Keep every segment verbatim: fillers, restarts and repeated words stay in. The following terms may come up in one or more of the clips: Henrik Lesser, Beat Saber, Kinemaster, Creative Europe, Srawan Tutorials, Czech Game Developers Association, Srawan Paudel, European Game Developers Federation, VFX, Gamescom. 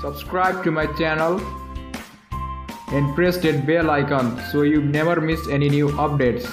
Subscribe to my channel and press that bell icon so you never miss any new updates.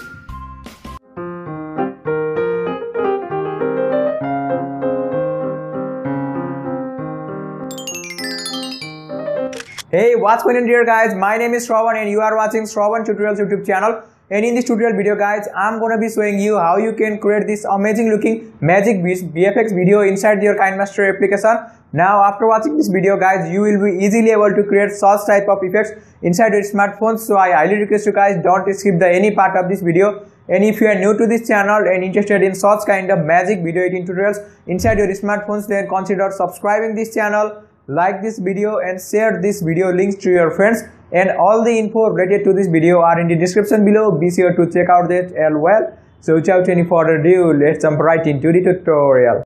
Hey, what's going on dear guys, my name is Srawan and you are watching Srawan Tutorials YouTube channel, and in this tutorial video guys, I'm gonna be showing you how you can create this amazing looking magic V F X video inside your Kinemaster application. Now after watching this video guys, you will be easily able to create such type of effects inside your smartphone. So I highly request you guys, don't skip the any part of this video. And if you are new to this channel and interested in such kind of magic video editing tutorials inside your smartphones, then consider subscribing this channel, like this video and share this video links to your friends, and all the info related to this video are in the description below. Be sure to check out that as well. So without any further ado, let's jump right into the tutorial.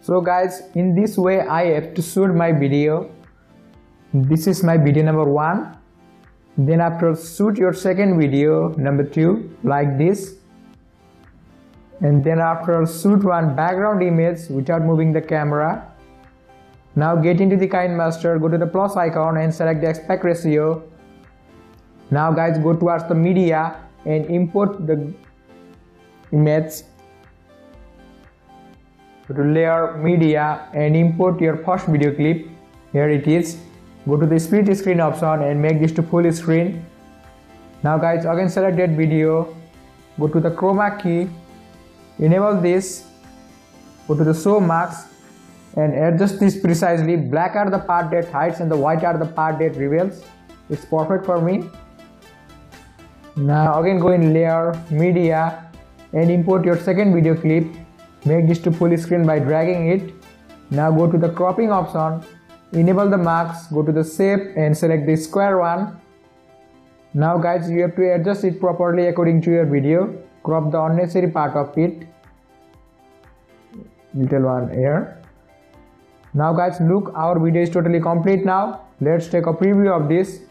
So guys, in this way I have to shoot my video. This is my video number one. Then after shoot your second video number two like this, and then after shoot one background image without moving the camera. Now get into the Kinemaster, go to the plus icon and select the aspect ratio. Now guys, go towards the media and import the image. Go to layer, media and import your first video clip. Here it is. Go to the split screen option and make this to full screen. Now guys, again select that video. Go to the chroma key. Enable this. Go to the show marks and adjust this precisely. Black are the part that hides and the white are the part that reveals. It's perfect for me. Now again go in layer, media and import your second video clip. Make this to full screen by dragging it. Now go to the cropping option. Enable the marks, go to the shape and select the square one. Now guys, you have to adjust it properly according to your video. Crop the unnecessary part of it. Little one here. Now guys, look, our video is totally complete now. Let's take a preview of this.